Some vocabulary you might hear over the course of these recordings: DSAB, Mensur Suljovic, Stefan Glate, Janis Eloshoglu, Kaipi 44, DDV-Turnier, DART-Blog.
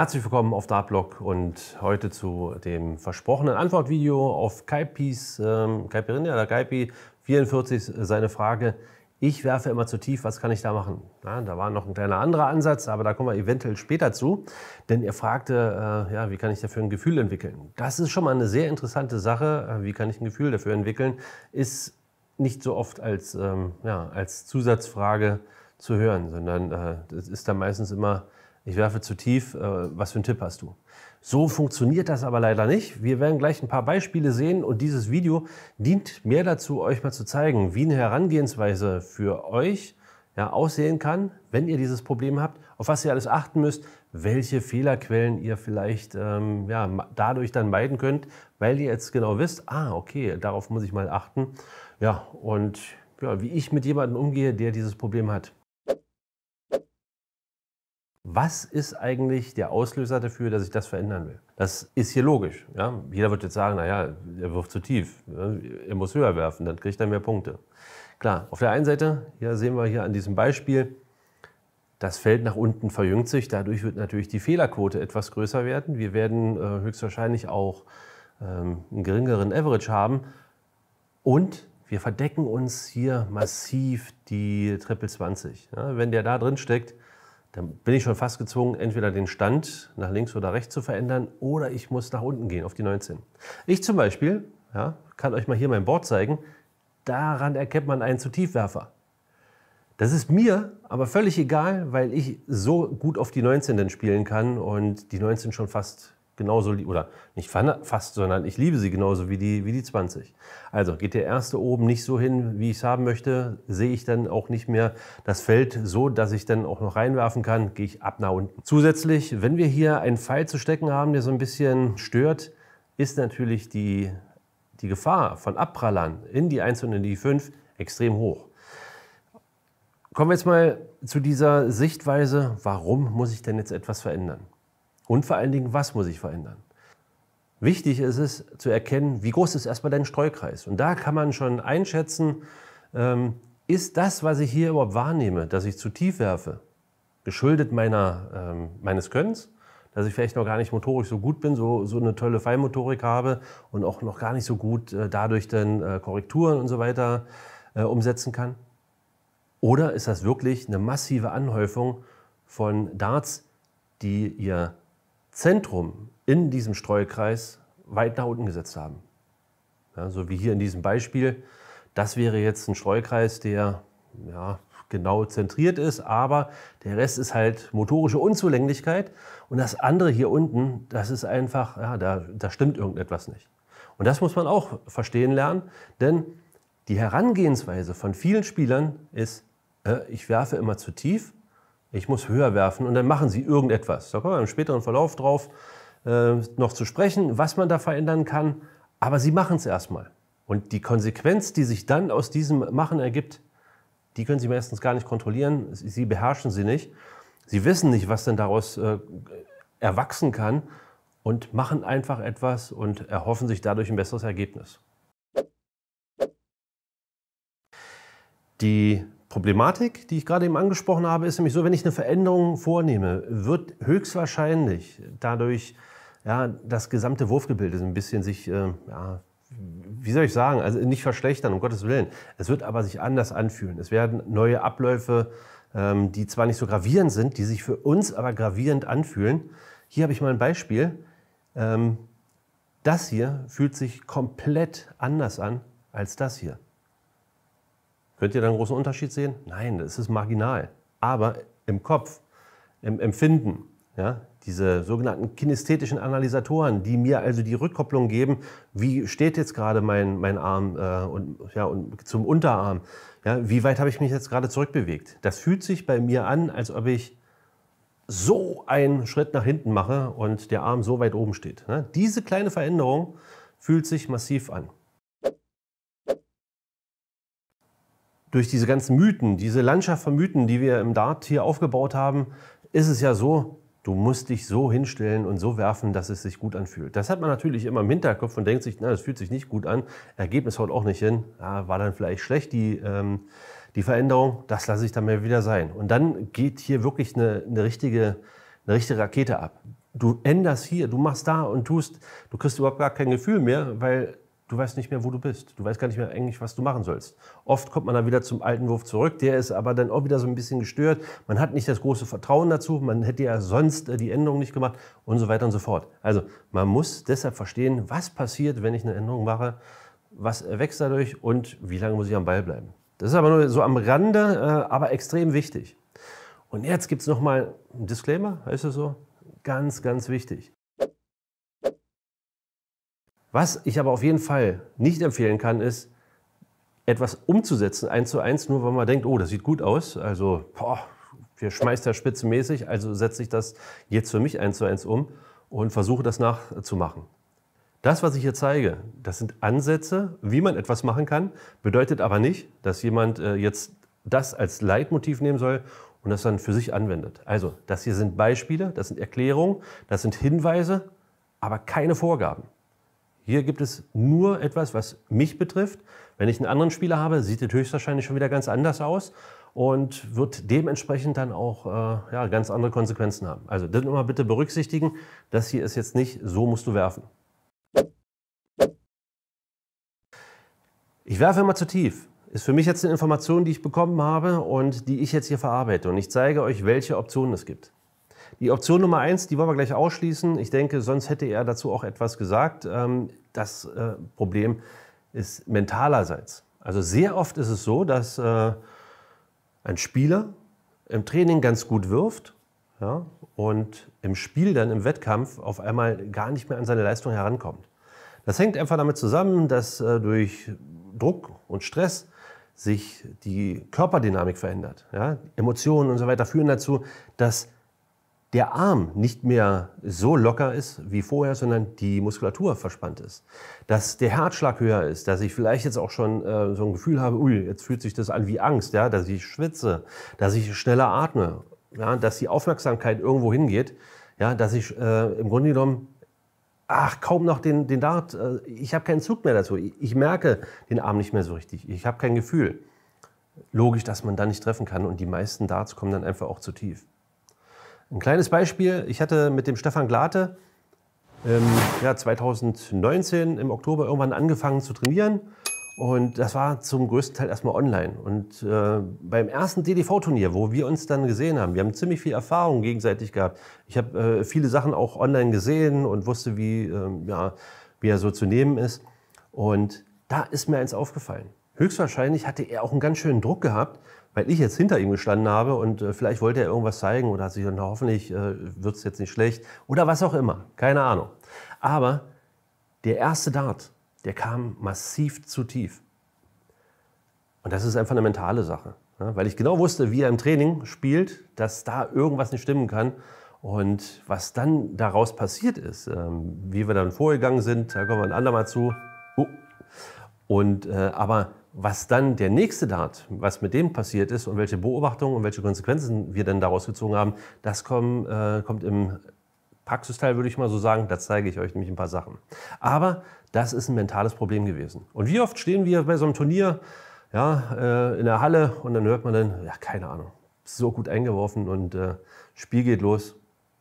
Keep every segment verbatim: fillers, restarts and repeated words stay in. Herzlich willkommen auf DART-Blog und heute zu dem versprochenen Antwortvideo auf Kaipis, ähm, Kaipirinja oder Kaipi vierundvierzig, seine Frage, ich werfe immer zu tief, was kann ich da machen? Ja, da war noch ein kleiner anderer Ansatz, aber da kommen wir eventuell später zu, denn er fragte, äh, ja, wie kann ich dafür ein Gefühl entwickeln? Das ist schon mal eine sehr interessante Sache, wie kann ich ein Gefühl dafür entwickeln, ist nicht so oft als, ähm, ja, als Zusatzfrage zu hören, sondern äh, das ist dann meistens immer, ich werfe zu tief, was für einen Tipp hast du? So funktioniert das aber leider nicht. Wir werden gleich ein paar Beispiele sehen und dieses Video dient mehr dazu, euch mal zu zeigen, wie eine Herangehensweise für euch ja, aussehen kann, wenn ihr dieses Problem habt, auf was ihr alles achten müsst, welche Fehlerquellen ihr vielleicht ähm, ja, dadurch dann meiden könnt, weil ihr jetzt genau wisst, ah okay, darauf muss ich mal achten. Ja, und ja, wie ich mit jemandem umgehe, der dieses Problem hat. Was ist eigentlich der Auslöser dafür, dass ich das verändern will? Das ist hier logisch. Ja? Jeder wird jetzt sagen, naja, er wirft zu tief, er muss höher werfen, dann kriegt er mehr Punkte. Klar, auf der einen Seite, hier sehen wir hier an diesem Beispiel, das Feld nach unten verjüngt sich, dadurch wird natürlich die Fehlerquote etwas größer werden. Wir werden äh, höchstwahrscheinlich auch ähm, einen geringeren Average haben und wir verdecken uns hier massiv die Triple zwanzig. Ja? Wenn der da drin steckt, dann bin ich schon fast gezwungen, entweder den Stand nach links oder rechts zu verändern oder ich muss nach unten gehen auf die neunzehn. Ich zum Beispiel, ja, kann euch mal hier mein Board zeigen, daran erkennt man einen Zu-Tiefwerfer. Das ist mir aber völlig egal, weil ich so gut auf die neunzehn denn spielen kann und die neunzehn schon fast genauso, oder nicht fast, sondern ich liebe sie genauso wie die, wie die zwanzig. Also geht der erste oben nicht so hin, wie ich es haben möchte, sehe ich dann auch nicht mehr das Feld so, dass ich dann auch noch reinwerfen kann, gehe ich ab nach unten. Zusätzlich, wenn wir hier einen Pfeil zu stecken haben, der so ein bisschen stört, ist natürlich die, die Gefahr von Abprallern in die eins und in die fünf extrem hoch. Kommen wir jetzt mal zu dieser Sichtweise, warum muss ich denn jetzt etwas verändern? Und vor allen Dingen, was muss ich verändern? Wichtig ist es, zu erkennen, wie groß ist erstmal dein Streukreis. Und da kann man schon einschätzen, ist das, was ich hier überhaupt wahrnehme, dass ich zu tief werfe, geschuldet meiner, meines Könnens, dass ich vielleicht noch gar nicht motorisch so gut bin, so, so eine tolle Feinmotorik habe und auch noch gar nicht so gut dadurch dann Korrekturen und so weiter umsetzen kann? Oder ist das wirklich eine massive Anhäufung von Darts, die ihr Zentrum in diesem Streukreis weit nach unten gesetzt haben. Ja, so wie hier in diesem Beispiel. Das wäre jetzt ein Streukreis, der ja, genau zentriert ist, aber der Rest ist halt motorische Unzulänglichkeit. Und das andere hier unten, das ist einfach, ja, da, da stimmt irgendetwas nicht. Und das muss man auch verstehen lernen, denn die Herangehensweise von vielen Spielern ist, äh, ich werfe immer zu tief, ich muss höher werfen und dann machen sie irgendetwas. Da kommen wir im späteren Verlauf drauf äh, noch zu sprechen, was man da verändern kann. Aber sie machen es erstmal. Und die Konsequenz, die sich dann aus diesem Machen ergibt, die können sie meistens gar nicht kontrollieren. Sie beherrschen sie nicht. Sie wissen nicht, was denn daraus äh, erwachsen kann und machen einfach etwas und erhoffen sich dadurch ein besseres Ergebnis. Die Problematik, die ich gerade eben angesprochen habe, ist nämlich so, wenn ich eine Veränderung vornehme, wird höchstwahrscheinlich dadurch ja, das gesamte Wurfgebilde ein bisschen sich, äh, ja, wie soll ich sagen, also nicht verschlechtern, um Gottes Willen. Es wird aber sich anders anfühlen. Es werden neue Abläufe, ähm, die zwar nicht so gravierend sind, die sich für uns aber gravierend anfühlen. Hier habe ich mal ein Beispiel. Ähm, das hier fühlt sich komplett anders an als das hier. Könnt ihr da einen großen Unterschied sehen? Nein, das ist marginal. Aber im Kopf, im Empfinden, ja, diese sogenannten kinästhetischen Analysatoren, die mir also die Rückkopplung geben, wie steht jetzt gerade mein, mein Arm äh, und, ja, und zum Unterarm, ja, wie weit habe ich mich jetzt gerade zurückbewegt? Das fühlt sich bei mir an, als ob ich so einen Schritt nach hinten mache und der Arm so weit oben steht. Ne? Diese kleine Veränderung fühlt sich massiv an. Durch diese ganzen Mythen, diese Landschaft von Mythen, die wir im Dart hier aufgebaut haben, ist es ja so, du musst dich so hinstellen und so werfen, dass es sich gut anfühlt. Das hat man natürlich immer im Hinterkopf und denkt sich, na, das fühlt sich nicht gut an, Ergebnis haut auch nicht hin, ja, war dann vielleicht schlecht die, ähm, die Veränderung, das lasse ich dann mal wieder sein. Und dann geht hier wirklich eine, eine richtige, eine richtige Rakete ab. du änderst hier, du machst da und tust, du kriegst überhaupt gar kein Gefühl mehr, weil du weißt nicht mehr, wo du bist. Du weißt gar nicht mehr eigentlich, was du machen sollst. Oft kommt man dann wieder zum alten Wurf zurück, der ist aber dann auch wieder so ein bisschen gestört. Man hat nicht das große Vertrauen dazu, man hätte ja sonst die Änderung nicht gemacht und so weiter und so fort. Also man muss deshalb verstehen, was passiert, wenn ich eine Änderung mache, was erwächst dadurch und wie lange muss ich am Ball bleiben. Das ist aber nur so am Rande, aber extrem wichtig. Und jetzt gibt es nochmal einen Disclaimer, heißt das so? Ganz, ganz wichtig. Was ich aber auf jeden Fall nicht empfehlen kann, ist, etwas umzusetzen, eins zu eins, nur weil man denkt, oh, das sieht gut aus, also boah, wir schmeißt ja spitzenmäßig, also setze ich das jetzt für mich eins zu eins um und versuche das nachzumachen. Das, was ich hier zeige, das sind Ansätze, wie man etwas machen kann, bedeutet aber nicht, dass jemand jetzt das als Leitmotiv nehmen soll und das dann für sich anwendet. Also, das hier sind Beispiele, das sind Erklärungen, das sind Hinweise, aber keine Vorgaben. Hier gibt es nur etwas, was mich betrifft. Wenn ich einen anderen Spieler habe, sieht es höchstwahrscheinlich schon wieder ganz anders aus und wird dementsprechend dann auch äh, ja, ganz andere Konsequenzen haben. Also das immer bitte berücksichtigen, das hier ist jetzt nicht, so musst du werfen. Ich werfe immer zu tief. Ist für mich jetzt eine Information, die ich bekommen habe und die ich jetzt hier verarbeite. Und ich zeige euch, welche Optionen es gibt. Die Option Nummer eins, die wollen wir gleich ausschließen. Ich denke, sonst hätte er dazu auch etwas gesagt. Das Problem ist mentalerseits. Also sehr oft ist es so, dass ein Spieler im Training ganz gut wirft und im Spiel dann im Wettkampf auf einmal gar nicht mehr an seine Leistung herankommt. Das hängt einfach damit zusammen, dass durch Druck und Stress sich die Körperdynamik verändert. Emotionen und so weiter führen dazu, dass der Arm nicht mehr so locker ist wie vorher, sondern die Muskulatur verspannt ist. Dass der Herzschlag höher ist, dass ich vielleicht jetzt auch schon äh, so ein Gefühl habe, ui, jetzt fühlt sich das an wie Angst, ja, dass ich schwitze, dass ich schneller atme, ja, dass die Aufmerksamkeit irgendwo hingeht, ja, dass ich äh, im Grunde genommen, ach, kaum noch den, den Dart, äh, ich habe keinen Zug mehr dazu, ich, ich merke den Arm nicht mehr so richtig, ich habe kein Gefühl. Logisch, dass man da nicht treffen kann und die meisten Darts kommen dann einfach auch zu tief. Ein kleines Beispiel, ich hatte mit dem Stefan Glate ähm, ja, zweitausendneunzehn im Oktober irgendwann angefangen zu trainieren und das war zum größten Teil erstmal online. Und äh, beim ersten D D V-Turnier, wo wir uns dann gesehen haben, wir haben ziemlich viel Erfahrung gegenseitig gehabt. Ich habe äh, viele Sachen auch online gesehen und wusste, wie, äh, ja, wie er so zu nehmen ist. Und da ist mir eins aufgefallen. Höchstwahrscheinlich hatte er auch einen ganz schönen Druck gehabt, weil ich jetzt hinter ihm gestanden habe und äh, vielleicht wollte er irgendwas zeigen oder hat sich dann hoffentlich, äh, wird es jetzt nicht schlecht oder was auch immer, keine Ahnung. Aber der erste Dart, der kam massiv zu tief. Und das ist einfach eine mentale Sache, ja? Weil ich genau wusste, wie er im Training spielt, dass da irgendwas nicht stimmen kann und was dann daraus passiert ist, ähm, wie wir dann vorgegangen sind, da kommen wir ein andermal zu. Uh. Und, äh, aber was dann der nächste Dart, was mit dem passiert ist und welche Beobachtungen und welche Konsequenzen wir dann daraus gezogen haben, das kommt, äh, kommt im Praxisteil, würde ich mal so sagen. Da zeige ich euch nämlich ein paar Sachen. Aber das ist ein mentales Problem gewesen. Und wie oft stehen wir bei so einem Turnier ja, äh, in der Halle und dann hört man dann, ja, keine Ahnung, so gut eingeworfen und äh, Spiel geht los,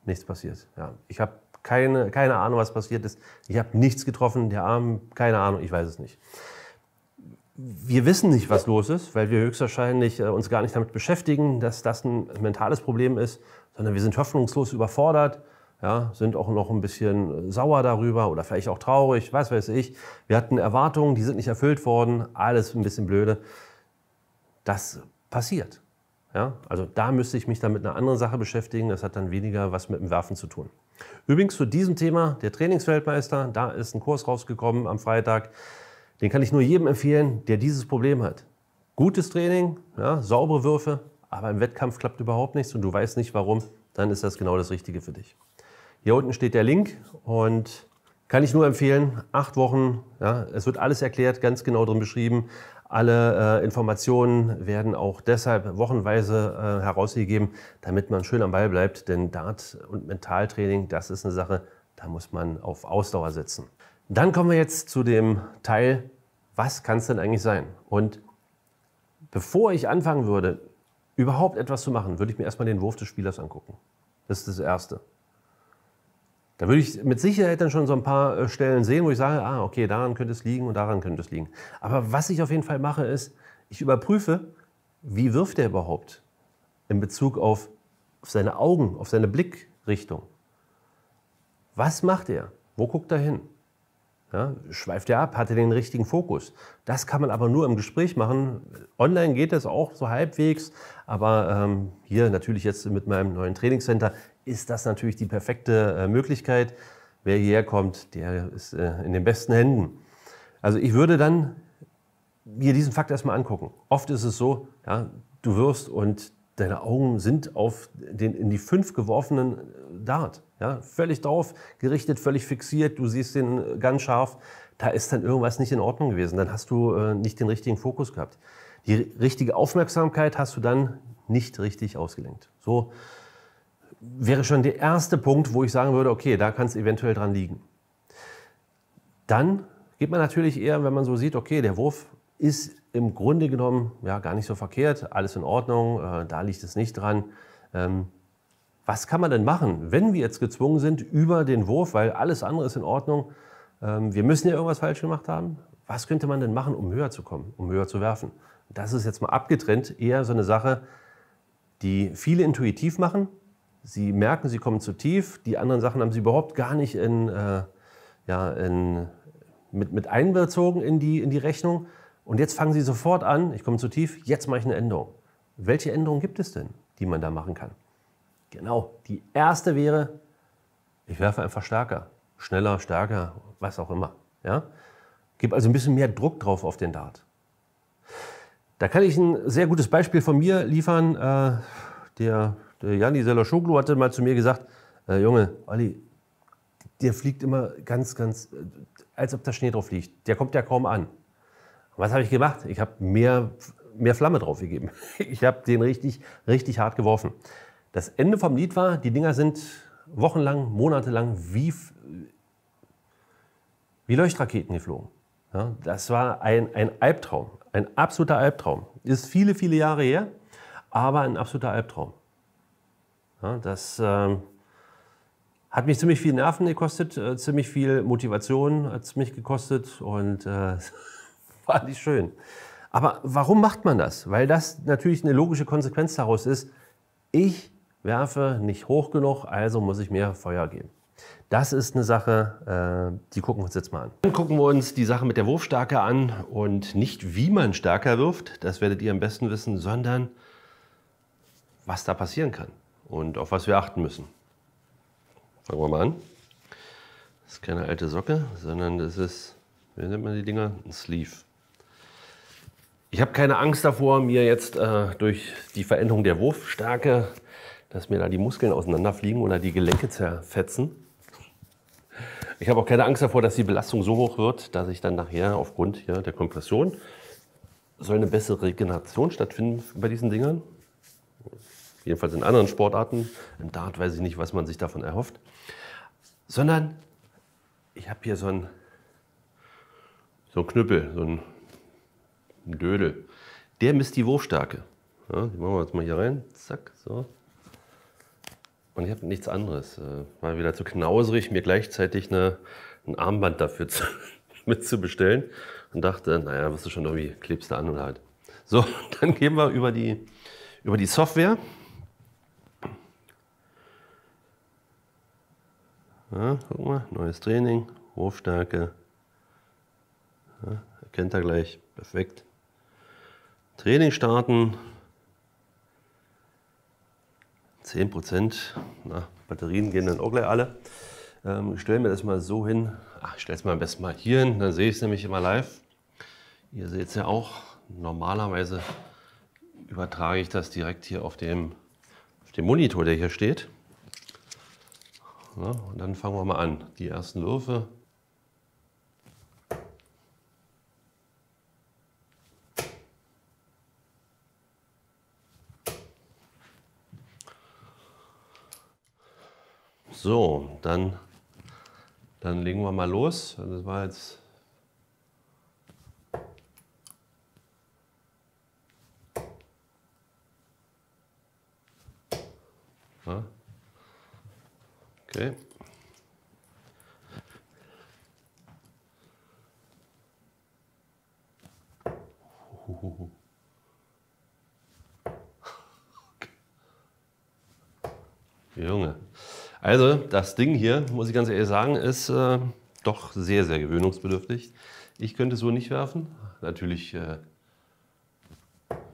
nichts passiert. Ja, ich habe keine, keine Ahnung, was passiert ist. Ich habe nichts getroffen, der Arm, keine Ahnung, ich weiß es nicht. Wir wissen nicht, was los ist, weil wir höchstwahrscheinlich äh, uns gar nicht damit beschäftigen, dass das ein mentales Problem ist, sondern wir sind hoffnungslos überfordert, ja, sind auch noch ein bisschen sauer darüber oder vielleicht auch traurig, was weiß ich. Wir hatten Erwartungen, die sind nicht erfüllt worden, alles ein bisschen blöde. Das passiert. Ja? Also da müsste ich mich dann mit einer anderen Sache beschäftigen, das hat dann weniger was mit dem Werfen zu tun. Übrigens zu diesem Thema, der Trainingsweltmeister, da ist ein Kurs rausgekommen am Freitag. Den kann ich nur jedem empfehlen, der dieses Problem hat. Gutes Training, ja, saubere Würfe, aber im Wettkampf klappt überhaupt nichts und du weißt nicht warum, dann ist das genau das Richtige für dich. Hier unten steht der Link und kann ich nur empfehlen, acht Wochen, ja, es wird alles erklärt, ganz genau drin beschrieben. Alle äh, Informationen werden auch deshalb wochenweise äh, herausgegeben, damit man schön am Ball bleibt, denn Dart- und Mentaltraining, das ist eine Sache, da muss man auf Ausdauer setzen. Dann kommen wir jetzt zu dem Teil, was kann es denn eigentlich sein? Und bevor ich anfangen würde, überhaupt etwas zu machen, würde ich mir erstmal den Wurf des Spielers angucken. Das ist das Erste. Da würde ich mit Sicherheit dann schon so ein paar Stellen sehen, wo ich sage, ah, okay, daran könnte es liegen und daran könnte es liegen. Aber was ich auf jeden Fall mache, ist, ich überprüfe, wie wirft er überhaupt in Bezug auf, auf seine Augen, auf seine Blickrichtung. Was macht er? Wo guckt er hin? Ja, schweift er ab? Hat er den richtigen Fokus? Das kann man aber nur im Gespräch machen. Online geht das auch so halbwegs, aber ähm, hier natürlich jetzt mit meinem neuen Trainingscenter ist das natürlich die perfekte äh, Möglichkeit. Wer hierher kommt, der ist äh, in den besten Händen. Also ich würde dann mir diesen Fakt erstmal angucken. Oft ist es so, ja, du wirfst und deine Augen sind auf den in die fünf geworfenen Dart. Ja, völlig drauf gerichtet, völlig fixiert, du siehst den ganz scharf. Da ist dann irgendwas nicht in Ordnung gewesen. Dann hast du äh, nicht den richtigen Fokus gehabt. Die richtige Aufmerksamkeit hast du dann nicht richtig ausgelenkt. So wäre schon der erste Punkt, wo ich sagen würde, okay, da kann es eventuell dran liegen. Dann geht man natürlich eher, wenn man so sieht, okay, der Wurf ist im Grunde genommen ja, gar nicht so verkehrt, alles in Ordnung, äh, da liegt es nicht dran. Ähm, was kann man denn machen, wenn wir jetzt gezwungen sind über den Wurf, weil alles andere ist in Ordnung, ähm, wir müssen ja irgendwas falsch gemacht haben. Was könnte man denn machen, um höher zu kommen, um höher zu werfen? Das ist jetzt mal abgetrennt, eher so eine Sache, die viele intuitiv machen. Sie merken, sie kommen zu tief, die anderen Sachen haben sie überhaupt gar nicht in, äh, ja, in, mit, mit einbezogen in die, in die Rechnung. Und jetzt fangen Sie sofort an, ich komme zu tief, jetzt mache ich eine Änderung. Welche Änderung gibt es denn, die man da machen kann? Genau, die erste wäre, ich werfe einfach stärker, schneller, stärker, was auch immer. Ja? Gib also ein bisschen mehr Druck drauf auf den Dart. Da kann ich ein sehr gutes Beispiel von mir liefern. Äh, der, der Janis Eloshoglu hatte mal zu mir gesagt, äh, Junge, Olli, der fliegt immer ganz, ganz, als ob der Schnee drauf liegt. Der kommt ja kaum an. Was habe ich gemacht? Ich habe mehr, mehr Flamme drauf gegeben. Ich habe den richtig, richtig hart geworfen. Das Ende vom Lied war, die Dinger sind wochenlang, monatelang wie, wie Leuchtraketen geflogen. Ja, das war ein, ein Albtraum, ein absoluter Albtraum. Ist viele, viele Jahre her, aber ein absoluter Albtraum. Ja, das äh, hat mich ziemlich viel Nerven gekostet, äh, ziemlich viel Motivation hat es mich gekostet und äh, war nicht schön. Aber warum macht man das? Weil das natürlich eine logische Konsequenz daraus ist, ich werfe nicht hoch genug, also muss ich mehr Feuer geben. Das ist eine Sache, äh, die gucken wir uns jetzt mal an. Dann gucken wir uns die Sache mit der Wurfstärke an und nicht wie man stärker wirft, das werdet ihr am besten wissen, sondern was da passieren kann und auf was wir achten müssen. Fangen wir mal an. Das ist keine alte Socke, sondern das ist, wie nennt man die Dinger? Ein Sleeve. Ich habe keine Angst davor, mir jetzt äh, durch die Veränderung der Wurfstärke, dass mir da die Muskeln auseinanderfliegen oder die Gelenke zerfetzen. Ich habe auch keine Angst davor, dass die Belastung so hoch wird, dass ich dann nachher aufgrund hier der Kompression soll eine bessere Regeneration stattfinden bei diesen Dingern. Jedenfalls in anderen Sportarten. Im Dart weiß ich nicht, was man sich davon erhofft. Sondern ich habe hier so einen, so einen Knüppel, so einen Ein Dödel. Der misst die Wurfstärke. Ja, die machen wir jetzt mal hier rein. Zack, so. Und ich habe nichts anderes. War wieder zu knauserig, mir gleichzeitig eine, ein Armband dafür zu, mit zu bestellen. Und dachte, naja, wirst du schon irgendwie, klebst du an oder halt. So, dann gehen wir über die, über die Software. Ja, guck mal, neues Training, Wurfstärke. Ja, erkennt er gleich. Perfekt. Training starten, zehn Prozent, na, Batterien gehen dann auch gleich alle. Ähm, ich stelle mir das mal so hin, ach, ich stelle es mal am besten mal hier hin, dann sehe ich es nämlich immer live. Ihr seht es ja auch, normalerweise übertrage ich das direkt hier auf dem, auf dem Monitor, der hier steht. Ja, und dann fangen wir mal an, die ersten Würfe. So, dann, dann legen wir mal los. Das war jetzt ja. Okay. Also das Ding hier, muss ich ganz ehrlich sagen, ist äh, doch sehr, sehr gewöhnungsbedürftig. Ich könnte es so nicht werfen. Natürlich äh,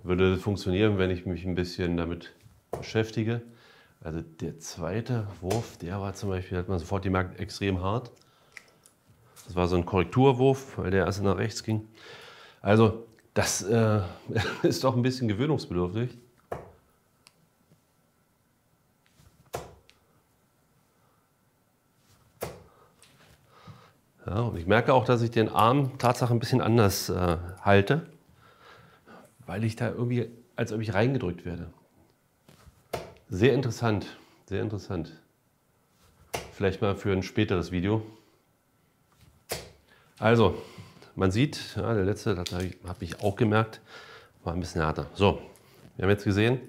würde das funktionieren, wenn ich mich ein bisschen damit beschäftige. Also der zweite Wurf, der war zum Beispiel, hat man sofort gemerkt, extrem hart. Das war so ein Korrekturwurf, weil der erst nach rechts ging. Also das äh, ist doch ein bisschen gewöhnungsbedürftig. Ja, und ich merke auch, dass ich den Arm tatsächlich ein bisschen anders äh, halte, weil ich da irgendwie, als ob ich reingedrückt werde. Sehr interessant, sehr interessant. Vielleicht mal für ein späteres Video. Also, man sieht, ja, der letzte, das habe ich, hab ich auch gemerkt, war ein bisschen härter. So, wir haben jetzt gesehen,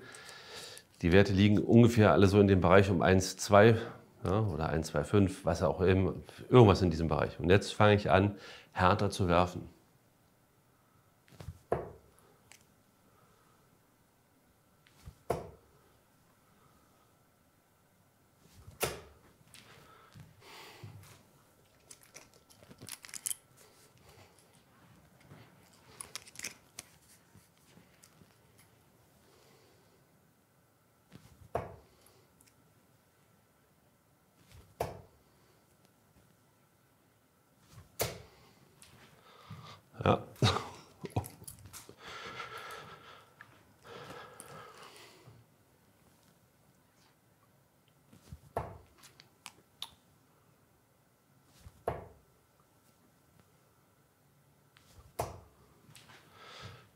die Werte liegen ungefähr alle so in dem Bereich um eins Komma zwei. Ja, oder eins Komma fünfundzwanzig, was auch immer, irgendwas in diesem Bereich. Und jetzt fange ich an, härter zu werfen. Ja.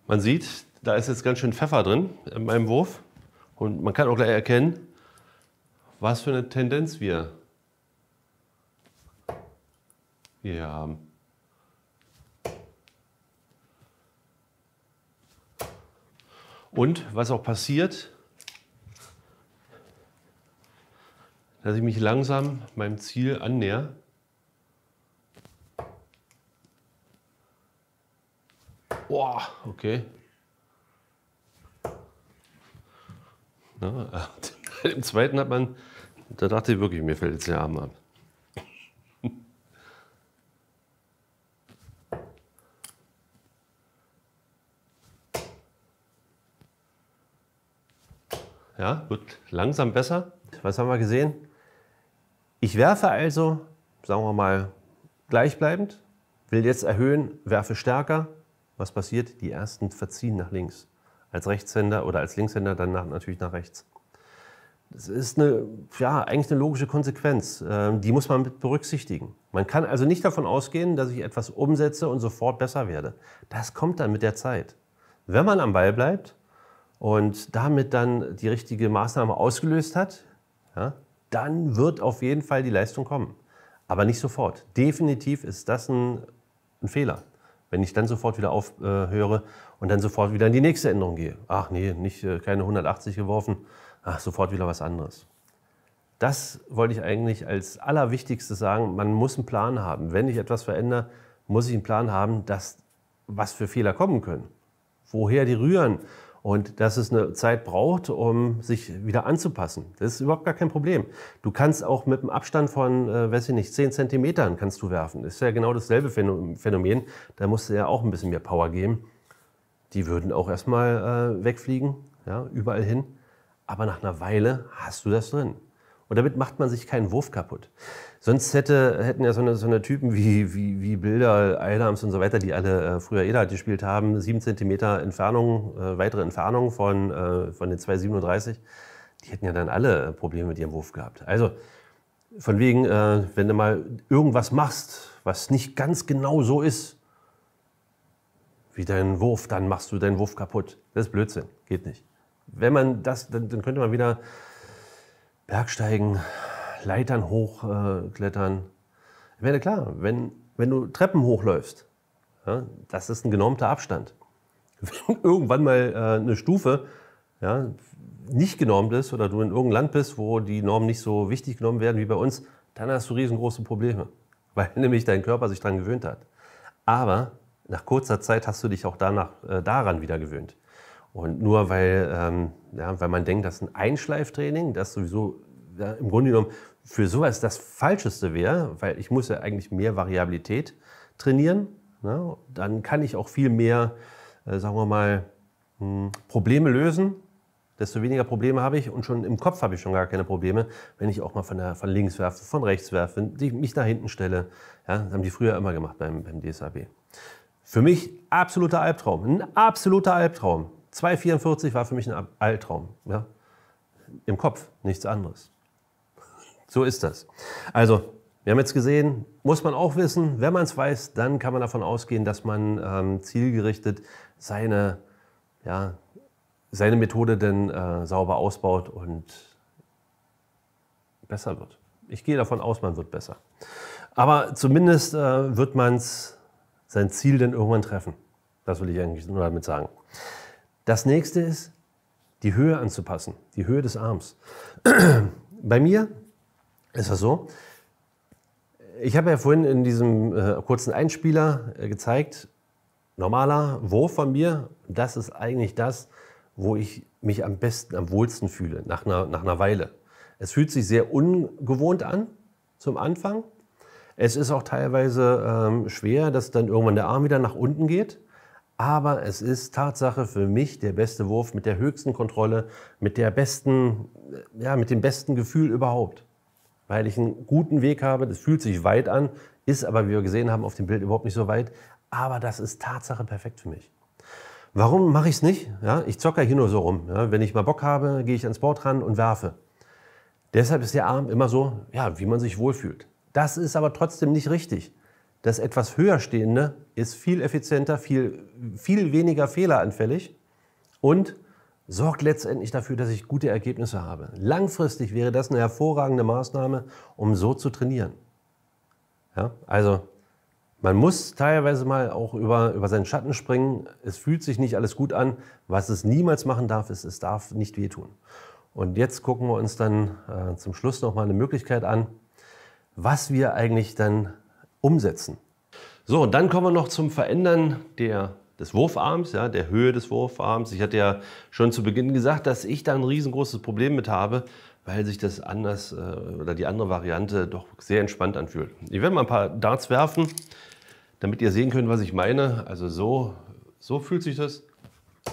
Man sieht, da ist jetzt ganz schön Pfeffer drin in meinem Wurf und man kann auch gleich erkennen, was für eine Tendenz wir hier haben. Und was auch passiert, dass ich mich langsam meinem Ziel annäher. Boah, okay. Na, äh, im zweiten hat man, da dachte ich wirklich, mir fällt jetzt der Arm ab. Ja, wird langsam besser. Was haben wir gesehen? Ich werfe also, sagen wir mal, gleichbleibend, will jetzt erhöhen, werfe stärker. Was passiert? Die ersten verziehen nach links. Als Rechtshänder oder als Linkshänder dann nach, natürlich nach rechts. Das ist eine, ja, eigentlich eine logische Konsequenz. Die muss man mit berücksichtigen. Man kann also nicht davon ausgehen, dass ich etwas umsetze und sofort besser werde. Das kommt dann mit der Zeit. Wenn man am Ball bleibt, und damit dann die richtige Maßnahme ausgelöst hat, ja, dann wird auf jeden Fall die Leistung kommen. Aber nicht sofort. Definitiv ist das ein, ein Fehler, wenn ich dann sofort wieder aufhöre äh, und dann sofort wieder in die nächste Änderung gehe. Ach nee, nicht, keine hundertachtzig geworfen, ach, sofort wieder was anderes. Das wollte ich eigentlich als Allerwichtigstes sagen. Man muss einen Plan haben. Wenn ich etwas verändere, muss ich einen Plan haben, dass, was für Fehler kommen können. Woher die rühren. Und dass es eine Zeit braucht, um sich wieder anzupassen. Das ist überhaupt gar kein Problem. Du kannst auch mit einem Abstand von, äh, weiß ich nicht, zehn Zentimetern kannst du werfen. Das ist ja genau dasselbe Phänomen. Da musst du ja auch ein bisschen mehr Power geben. Die würden auch erstmal äh, wegfliegen, ja, überall hin. Aber nach einer Weile hast du das drin. Und damit macht man sich keinen Wurf kaputt. Sonst hätte, hätten ja so eine, so eine Typen wie, wie, wie Bilder, Eilams und so weiter, die alle äh, früher E D A T gespielt haben, sieben Zentimeter Entfernung, äh, weitere Entfernung von, äh, von den zwei Komma siebenunddreißig, die hätten ja dann alle Probleme mit ihrem Wurf gehabt. Also von wegen, äh, wenn du mal irgendwas machst, was nicht ganz genau so ist wie dein Wurf, dann machst du deinen Wurf kaputt. Das ist Blödsinn, geht nicht. Wenn man das, dann, dann könnte man wieder Bergsteigen, Leitern hochklettern. Äh, ich meine, klar, wenn, wenn du Treppen hochläufst, ja, das ist ein genormter Abstand. Wenn irgendwann mal äh, eine Stufe ja, nicht genormt ist oder du in irgendeinem Land bist, wo die Normen nicht so wichtig genommen werden wie bei uns, dann hast du riesengroße Probleme, weil nämlich dein Körper sich daran gewöhnt hat. Aber nach kurzer Zeit hast du dich auch danach, äh, daran wieder gewöhnt. Und nur weil, ähm, ja, weil man denkt, das ist ein Einschleiftraining, das sowieso ja, im Grunde genommen für sowas das Falscheste wäre, weil ich muss ja eigentlich mehr Variabilität trainieren. Ne? Dann kann ich auch viel mehr, äh, sagen wir mal, mh, Probleme lösen. Desto weniger Probleme habe ich und schon im Kopf habe ich schon gar keine Probleme, wenn ich auch mal von, der, von links werfe, von rechts werfe, mich nach hinten stelle. Ja, das haben die früher immer gemacht beim, beim D S A B. Für mich absoluter Albtraum, ein absoluter Albtraum. zwei Komma vierundvierzig war für mich ein Albtraum. Ja? Im Kopf, nichts anderes. So ist das. Also, wir haben jetzt gesehen, muss man auch wissen, wenn man es weiß, dann kann man davon ausgehen, dass man ähm, zielgerichtet seine, ja, seine Methode dann äh, sauber ausbaut und besser wird. Ich gehe davon aus, man wird besser. Aber zumindest äh, wird man sein Ziel dann irgendwann treffen. Das will ich eigentlich nur damit sagen. Das nächste ist, die Höhe anzupassen, die Höhe des Arms. Bei mir ist das so, ich habe ja vorhin in diesem äh, kurzen Einspieler äh, gezeigt, normaler Wurf von mir, das ist eigentlich das, wo ich mich am besten, am wohlsten fühle, nach einer, nach einer Weile. Es fühlt sich sehr ungewohnt an zum Anfang. Es ist auch teilweise ähm, schwer, dass dann irgendwann der Arm wieder nach unten geht. Aber es ist Tatsache für mich der beste Wurf mit der höchsten Kontrolle, mit der besten, ja, mit dem besten Gefühl überhaupt. Weil ich einen guten Weg habe, das fühlt sich weit an, ist aber, wie wir gesehen haben, auf dem Bild überhaupt nicht so weit. Aber das ist Tatsache perfekt für mich. Warum mache ich es nicht? Ja, ich zocke hier nur so rum. Ja, wenn ich mal Bock habe, gehe ich ans Board ran und werfe. Deshalb ist der Arm immer so, ja, wie man sich wohlfühlt. Das ist aber trotzdem nicht richtig. Das etwas höherstehende ist viel effizienter, viel, viel weniger fehleranfällig und sorgt letztendlich dafür, dass ich gute Ergebnisse habe. Langfristig wäre das eine hervorragende Maßnahme, um so zu trainieren. Ja, also man muss teilweise mal auch über, über seinen Schatten springen. Es fühlt sich nicht alles gut an. Was es niemals machen darf, ist, es darf nicht wehtun. Und jetzt gucken wir uns dann äh, zum Schluss nochmal eine Möglichkeit an, was wir eigentlich dann umsetzen. So, dann kommen wir noch zum Verändern der, des Wurfarms, ja, der Höhe des Wurfarms. Ich hatte ja schon zu Beginn gesagt, dass ich da ein riesengroßes Problem mit habe, weil sich das anders äh, oder die andere Variante doch sehr entspannt anfühlt. Ich werde mal ein paar Darts werfen, damit ihr sehen könnt, was ich meine. Also so, so fühlt sich das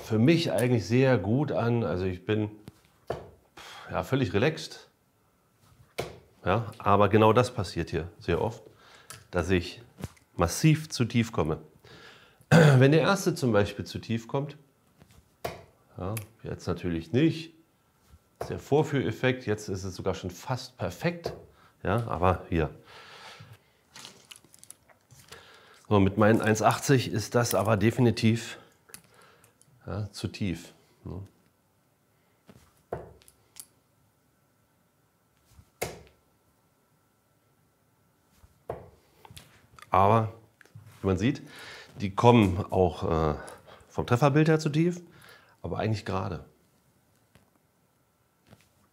für mich eigentlich sehr gut an. Also ich bin ja, völlig relaxed. Ja, aber genau das passiert hier sehr oft, dass ich massiv zu tief komme. Wenn der erste zum Beispiel zu tief kommt, ja, jetzt natürlich nicht, der Vorführeffekt, jetzt ist es sogar schon fast perfekt, ja, aber hier. So, mit meinen eins Komma achtzig ist das aber definitiv ja, zu tief. Ne? Aber, wie man sieht, die kommen auch äh, vom Trefferbild her zu tief, aber eigentlich gerade.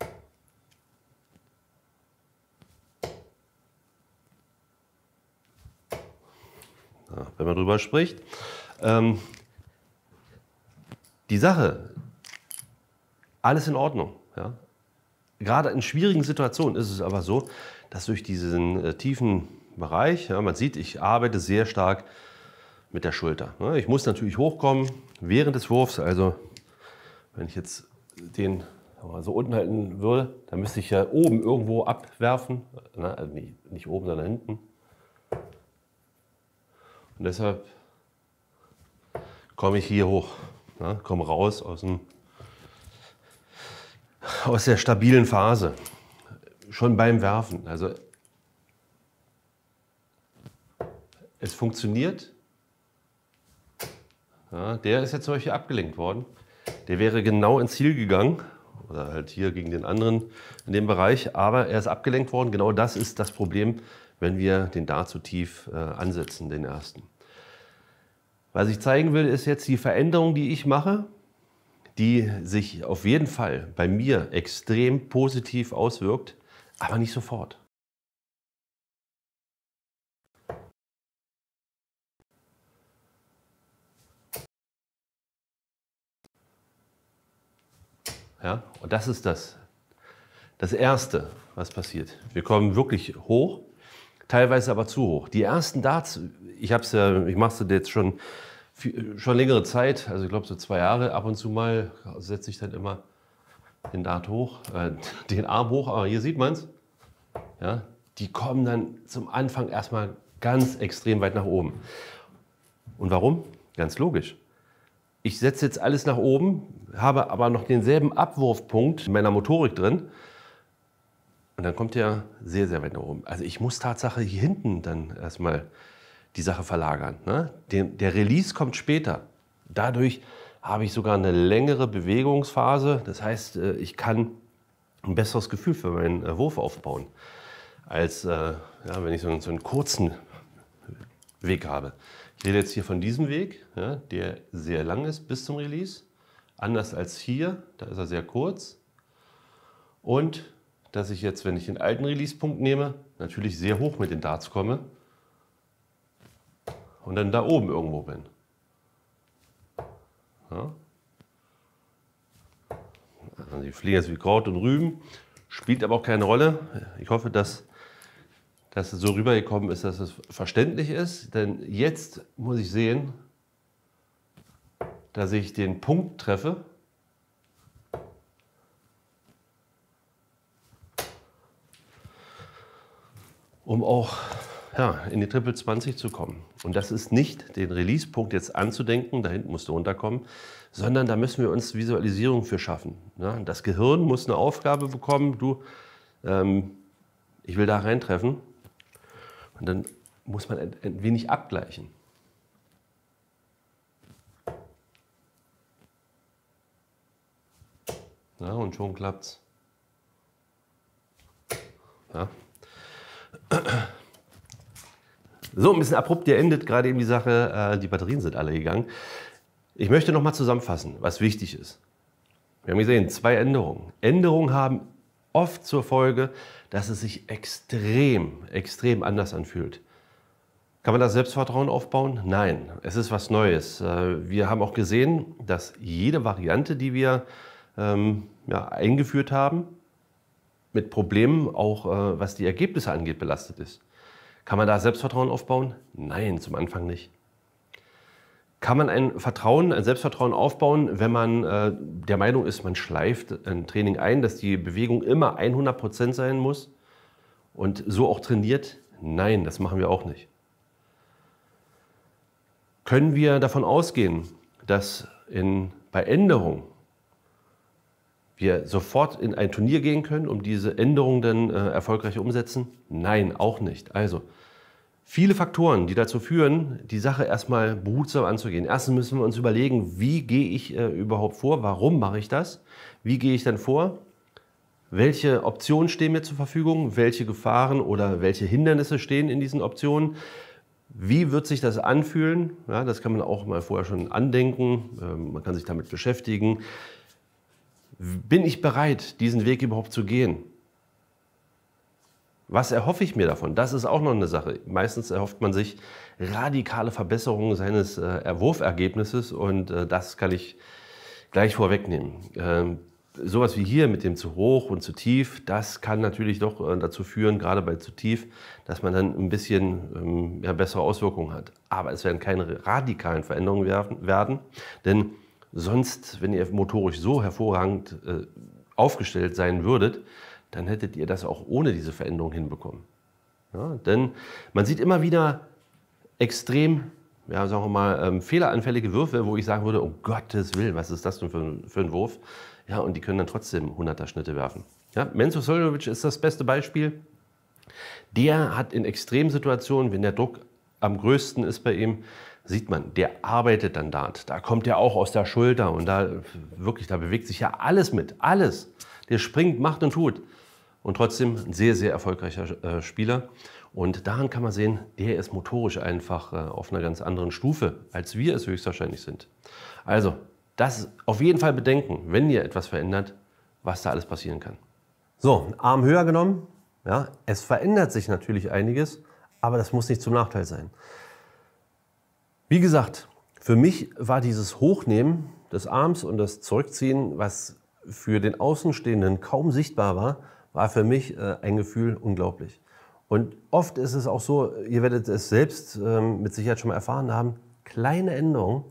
Ja, wenn man drüber spricht. Ähm, die Sache, alles in Ordnung. Ja? Gerade in schwierigen Situationen ist es aber so, dass durch diesen äh, tiefen Bereich. Ja, man sieht, ich arbeite sehr stark mit der Schulter. Ich muss natürlich hochkommen während des Wurfs. Also wenn ich jetzt den so unten halten würde, dann müsste ich ja oben irgendwo abwerfen. Na, also nicht, nicht oben, sondern hinten. Und deshalb komme ich hier hoch, ja, komme raus aus, dem, aus der stabilen Phase. Schon beim Werfen. Also es funktioniert. Ja, der ist jetzt zum Beispiel abgelenkt worden. Der wäre genau ins Ziel gegangen. Oder halt hier gegen den anderen in dem Bereich. Aber er ist abgelenkt worden. Genau das ist das Problem, wenn wir den Dart zu tief äh, ansetzen, den ersten. Was ich zeigen will, ist jetzt die Veränderung, die ich mache, die sich auf jeden Fall bei mir extrem positiv auswirkt, aber nicht sofort. Ja, und das ist das. Das Erste, was passiert, wir kommen wirklich hoch, teilweise aber zu hoch. Die ersten Darts, ich habe es ja, ich mache es jetzt schon, schon längere Zeit, also ich glaube so zwei Jahre, ab und zu mal setze ich dann immer den Dart hoch, äh, den Arm hoch, aber hier sieht man es, ja, die kommen dann zum Anfang erstmal ganz extrem weit nach oben. Und warum? Ganz logisch. Ich setze jetzt alles nach oben, habe aber noch denselben Abwurfpunkt in meiner Motorik drin. Und dann kommt der sehr, sehr weit nach oben. Also ich muss Tatsache hier hinten dann erstmal die Sache verlagern, ne? Der, der Release kommt später. Dadurch habe ich sogar eine längere Bewegungsphase. Das heißt, ich kann ein besseres Gefühl für meinen Wurf aufbauen, als äh, ja, wenn ich so einen, so einen kurzen Weg habe. Ich rede jetzt hier von diesem Weg, ja, der sehr lang ist bis zum Release. Anders als hier, da ist er sehr kurz. Und dass ich jetzt, wenn ich den alten Release-Punkt nehme, natürlich sehr hoch mit den Darts komme und dann da oben irgendwo bin. Ja. Also die fliegen jetzt wie Kraut und Rüben, spielt aber auch keine Rolle. Ich hoffe, dass dass es so rübergekommen ist, dass es verständlich ist. Denn jetzt muss ich sehen, dass ich den Punkt treffe. Um auch ja, in die Triple zwanzig zu kommen. Und das ist nicht den Release-Punkt jetzt anzudenken, da hinten musst du runterkommen, sondern da müssen wir uns Visualisierung für schaffen. Ja, das Gehirn muss eine Aufgabe bekommen, du, ähm, ich will da reintreffen. Und dann muss man ein, ein wenig abgleichen. Ja, und schon klappt's. Ja. So, ein bisschen abrupt, der endet gerade eben die Sache, die Batterien sind alle gegangen. Ich möchte nochmal zusammenfassen, was wichtig ist. Wir haben gesehen, zwei Änderungen. Änderungen haben oft zur Folge, dass es sich extrem, extrem anders anfühlt. Kann man das Selbstvertrauen aufbauen? Nein, es ist was Neues. Wir haben auch gesehen, dass jede Variante, die wir ähm, ja, eingeführt haben, mit Problemen, auch äh, was die Ergebnisse angeht, belastet ist. Kann man da Selbstvertrauen aufbauen? Nein, zum Anfang nicht. Kann man ein Vertrauen, ein Selbstvertrauen aufbauen, wenn man äh, der Meinung ist, man schleift ein Training ein, dass die Bewegung immer hundert Prozent sein muss und so auch trainiert? Nein, das machen wir auch nicht. Können wir davon ausgehen, dass in, bei Änderungen wir sofort in ein Turnier gehen können, um diese Änderungen dann äh, erfolgreich umzusetzen? Nein, auch nicht. Also viele Faktoren, die dazu führen, die Sache erstmal behutsam anzugehen. Erstens müssen wir uns überlegen, wie gehe ich äh, überhaupt vor, warum mache ich das, wie gehe ich dann vor, welche Optionen stehen mir zur Verfügung, welche Gefahren oder welche Hindernisse stehen in diesen Optionen, wie wird sich das anfühlen, ja, das kann man auch mal vorher schon andenken, ähm, man kann sich damit beschäftigen. Bin ich bereit, diesen Weg überhaupt zu gehen? Was erhoffe ich mir davon? Das ist auch noch eine Sache. Meistens erhofft man sich radikale Verbesserungen seines äh, Wurfergebnisses und äh, das kann ich gleich vorwegnehmen. Ähm, sowas wie hier mit dem zu hoch und zu tief, das kann natürlich doch äh, dazu führen, gerade bei zu tief, dass man dann ein bisschen ähm, ja, bessere Auswirkungen hat. Aber es werden keine radikalen Veränderungen werfen, werden, denn sonst, wenn ihr motorisch so hervorragend äh, aufgestellt sein würdet, dann hättet ihr das auch ohne diese Veränderung hinbekommen. Ja, denn man sieht immer wieder extrem, ja, sagen wir mal, ähm, fehleranfällige Würfe, wo ich sagen würde, um Gottes Willen, was ist das denn für, für ein Wurf? Ja, und die können dann trotzdem hunderter-Schnitte werfen. Ja, Mensur Suljovic ist das beste Beispiel. Der hat in Extremsituationen, wenn der Druck am größten ist bei ihm, sieht man, der arbeitet dann Dart. Da kommt er auch aus der Schulter und da wirklich, da bewegt sich ja alles mit, alles. Der springt, macht und tut. Und trotzdem ein sehr, sehr erfolgreicher äh, Spieler. Und daran kann man sehen, der ist motorisch einfach äh, auf einer ganz anderen Stufe, als wir es höchstwahrscheinlich sind. Also, das auf jeden Fall bedenken, wenn ihr etwas verändert, was da alles passieren kann. So, Arm höher genommen. Ja, es verändert sich natürlich einiges, aber das muss nicht zum Nachteil sein. Wie gesagt, für mich war dieses Hochnehmen des Arms und das Zurückziehen, was für den Außenstehenden kaum sichtbar war, war für mich äh, ein Gefühl unglaublich. Und oft ist es auch so, ihr werdet es selbst ähm, mit Sicherheit schon mal erfahren haben, kleine Änderungen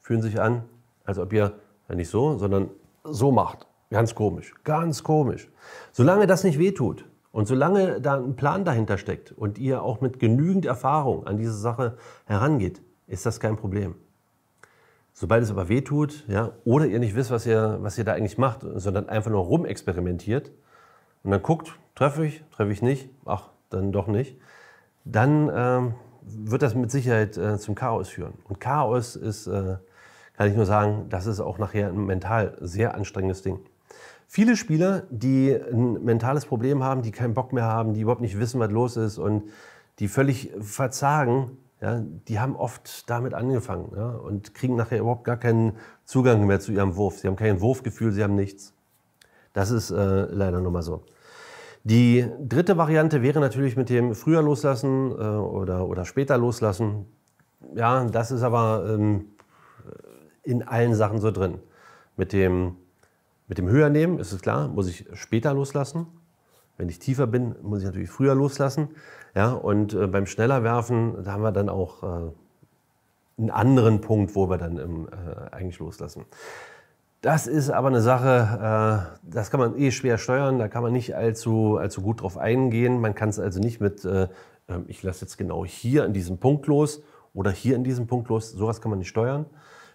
fühlen sich an, als ob ihr nicht so, sondern so macht. Ganz komisch, ganz komisch. Solange das nicht wehtut und solange da ein Plan dahinter steckt und ihr auch mit genügend Erfahrung an diese Sache herangeht, ist das kein Problem. Sobald es aber wehtut, ja, oder ihr nicht wisst, was ihr, was ihr da eigentlich macht, sondern einfach nur rumexperimentiert und dann guckt, treffe ich, treffe ich nicht, ach, dann doch nicht, dann ähm, wird das mit Sicherheit äh, zum Chaos führen. Und Chaos ist, äh, kann ich nur sagen, das ist auch nachher ein mental sehr anstrengendes Ding. Viele Spieler, die ein mentales Problem haben, die keinen Bock mehr haben, die überhaupt nicht wissen, was los ist und die völlig verzagen, ja, die haben oft damit angefangen, ja, und kriegen nachher überhaupt gar keinen Zugang mehr zu ihrem Wurf. Sie haben kein Wurfgefühl, sie haben nichts. Das ist äh, leider nur mal so. Die dritte Variante wäre natürlich mit dem früher loslassen äh, oder, oder später loslassen. Ja, das ist aber ähm, in allen Sachen so drin. Mit dem, mit dem höher nehmen, ist es klar, muss ich später loslassen. Wenn ich tiefer bin, muss ich natürlich früher loslassen. Ja, und äh, beim schneller werfen, da haben wir dann auch äh, einen anderen Punkt, wo wir dann im, äh, eigentlich loslassen. Das ist aber eine Sache, äh, das kann man eh schwer steuern, da kann man nicht allzu, allzu gut drauf eingehen. Man kann es also nicht mit, äh, ich lasse jetzt genau hier in diesem Punkt los oder hier in diesem Punkt los, sowas kann man nicht steuern.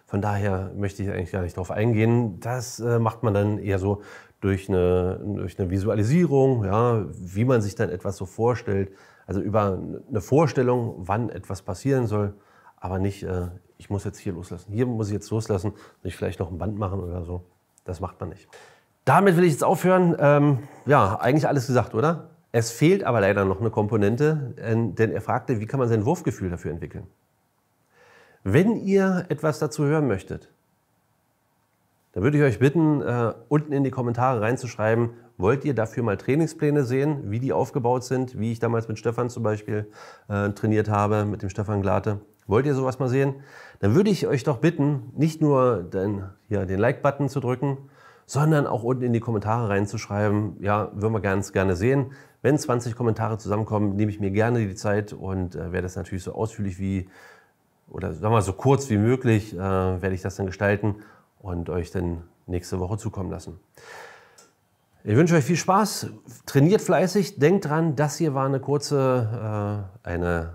Von daher möchte ich eigentlich gar nicht drauf eingehen. Das äh, macht man dann eher so durch eine, durch eine Visualisierung, ja, wie man sich dann etwas so vorstellt. Also über eine Vorstellung, wann etwas passieren soll, aber nicht, äh, ich muss jetzt hier loslassen. Hier muss ich jetzt loslassen, nicht vielleicht noch ein Band machen oder so. Das macht man nicht. Damit will ich jetzt aufhören. Ähm, ja, eigentlich alles gesagt, oder? Es fehlt aber leider noch eine Komponente, denn er fragte, wie kann man sein Wurfgefühl dafür entwickeln? Wenn ihr etwas dazu hören möchtet, dann würde ich euch bitten, äh, unten in die Kommentare reinzuschreiben, wollt ihr dafür mal Trainingspläne sehen, wie die aufgebaut sind, wie ich damals mit Stefan zum Beispiel äh, trainiert habe, mit dem Stefan Glate. Wollt ihr sowas mal sehen? Dann würde ich euch doch bitten, nicht nur den, ja, den Like-Button zu drücken, sondern auch unten in die Kommentare reinzuschreiben, ja, würden wir ganz gerne sehen. Wenn zwanzig Kommentare zusammenkommen, nehme ich mir gerne die Zeit und äh, werde das natürlich so ausführlich wie oder sagen wir mal so kurz wie möglich, äh, werde ich das dann gestalten und euch dann nächste Woche zukommen lassen. Ich wünsche euch viel Spaß, trainiert fleißig, denkt dran, das hier war eine kurze, äh, eine,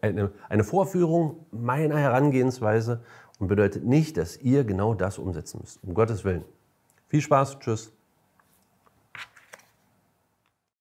eine, eine Vorführung meiner Herangehensweise und bedeutet nicht, dass ihr genau das umsetzen müsst, um Gottes Willen. Viel Spaß, tschüss.